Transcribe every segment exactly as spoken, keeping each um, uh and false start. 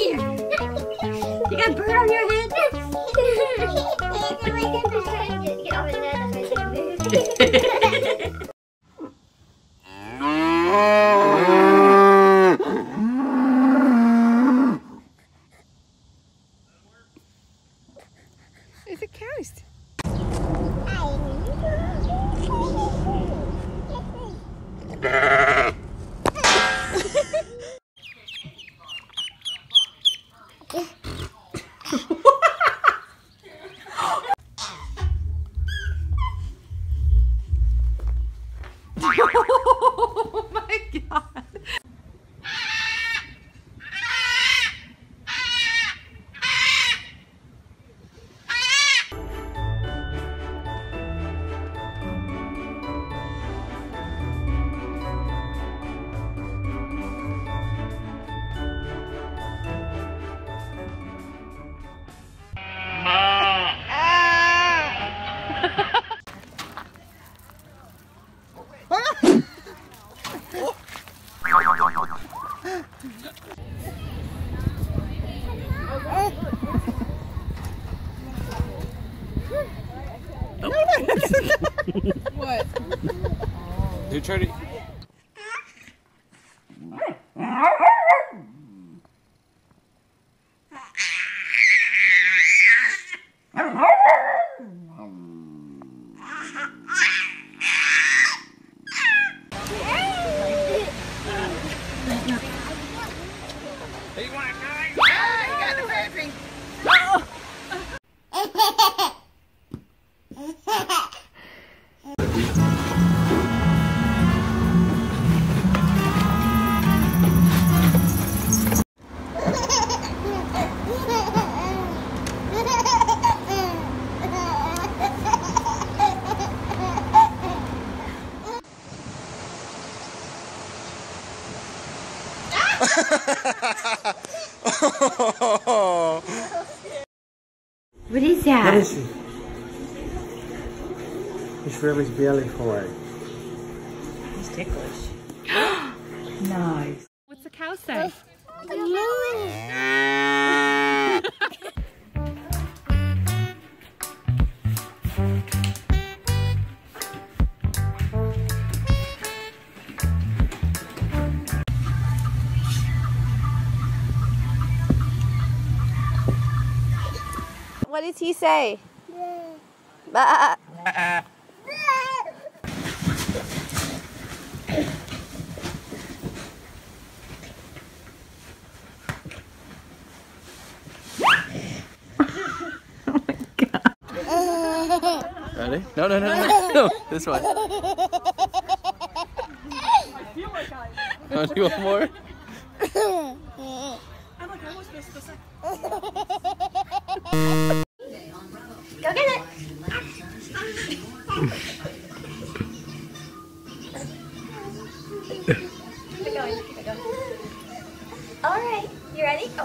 here. You got a bird on your head? It's a ghost. Oh my God. What? You're trying to... Hey, you want to die? Ah, you got the baby! Oh. What is that? What is it? It's really beautiful. It's ticklish. Nice. What's the cow say? What did he say? Bah. Bah. Oh my God. Ready? No, no, no, no, no. This way. I feel like I... Oh, do you want more? I'm like, I almost missed the second. Go get it! Keep it going, keep it going. Alright, you ready? Go.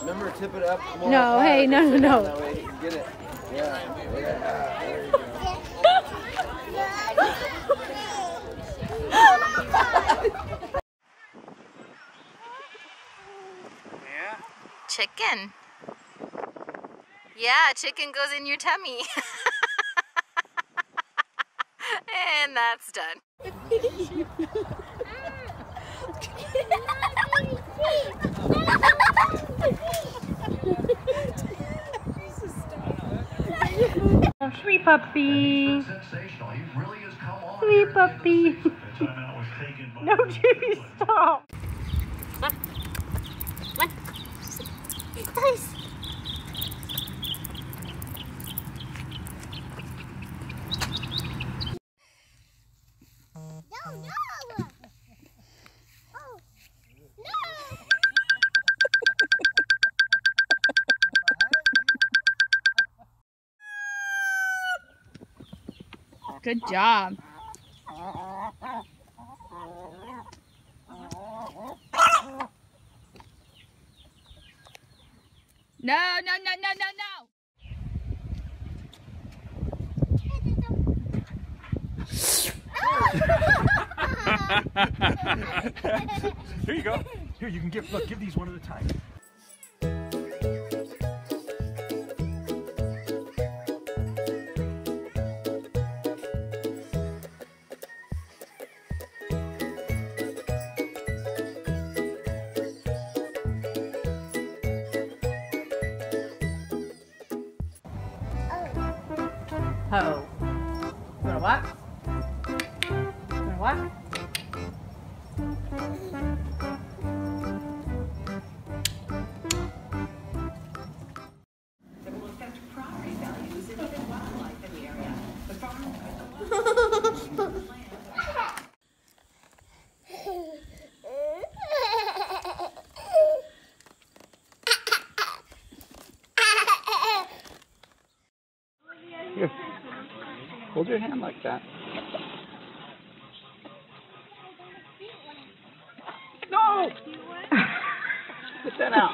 Remember, tip it up more. No, hey, no, no, no. That way you can get it. Yeah, yeah. There you go. Yeah. Chicken. Yeah, chicken goes in your tummy. And that's done. Hey! Sweet puppy. Sweet puppy. No, Jimmy, stop. What? What? You guys. No, no. Oh, no. Good job. No, no, no, no, no, no. Here you go. Here, you can give, look, give these one at a time. Ho. You wanna walk? You wanna walk? That will affect property values and even wildlife in the area. The farm with the land. Here. Hold your hand like that. No! Put that out.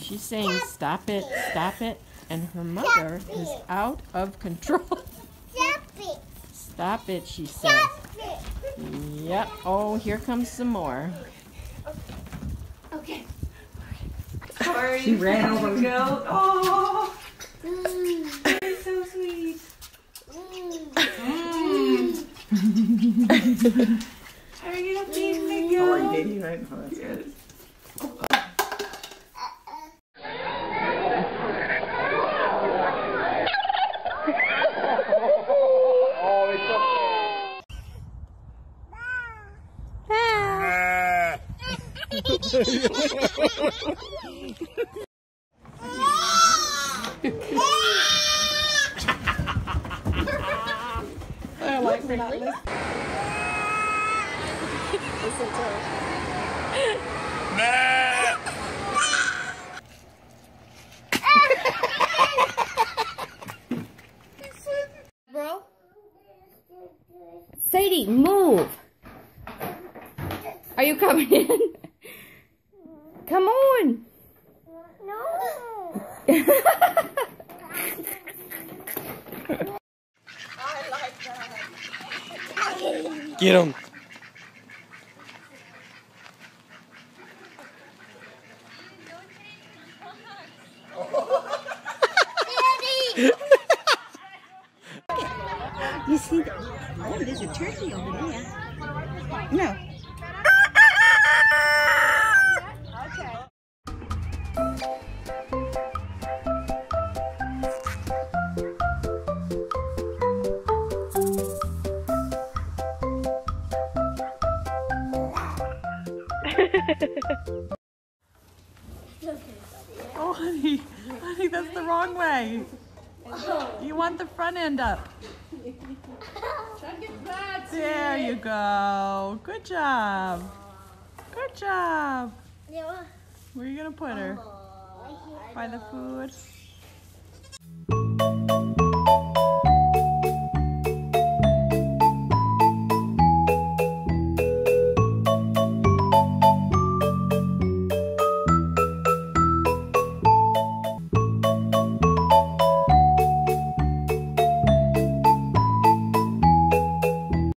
She's saying, stop it, stop it, and her mother is out of control. Stop it. Stop it, she says. Stop it. Yep. Oh, here comes some more. Okay. Okay. Sorry. She ran over. Go. Oh. That is so sweet. Mm. Are you not being the girl? Oh, baby, right? Oh, that's good. I like for not listening. Listen to it. Bro, Sadie, move. Are you coming in? Come on. No. I like that. Get him. You see the, oh, there's a turkey over there. No. Oh, honey, honey, that's the wrong way. You want the front end up. There you go. Good job. Good job. Where are you going to put her? By the food?